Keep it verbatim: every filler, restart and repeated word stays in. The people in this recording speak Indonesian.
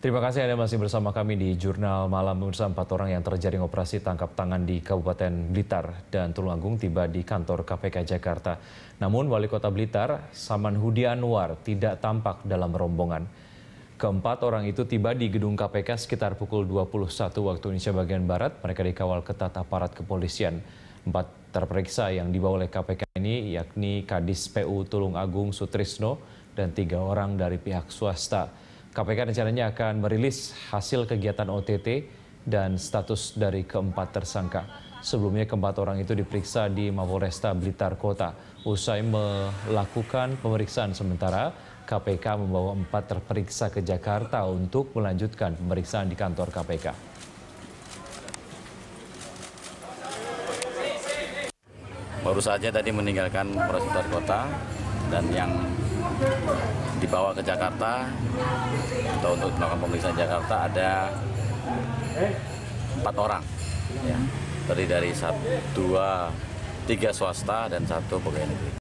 Terima kasih Anda masih bersama kami di Jurnal Malam. Pemirsa, empat orang yang terjaring operasi tangkap tangan di Kabupaten Blitar dan Tulungagung tiba di kantor K P K Jakarta. Namun Wali Kota Blitar, Saman Hudi Anwar, tidak tampak dalam rombongan. Keempat orang itu tiba di gedung K P K sekitar pukul dua puluh satu waktu Indonesia bagian Barat. Mereka dikawal ketat aparat kepolisian. Empat terperiksa yang dibawa oleh K P K ini yakni Kadis P U Tulungagung Sutrisno dan tiga orang dari pihak swasta. K P K rencananya akan merilis hasil kegiatan O T T dan status dari keempat tersangka. Sebelumnya keempat orang itu diperiksa di Mapolresta Blitar Kota. Usai melakukan pemeriksaan sementara, K P K membawa empat terperiksa ke Jakarta untuk melanjutkan pemeriksaan di kantor K P K. Baru saja tadi meninggalkan Polres Blitar Kota dan yang dibawa ke Jakarta atau untuk melakukan pemeriksaan Jakarta ada empat orang, ya, terdiri dari satu, dua, tiga swasta dan satu pegawai negeri.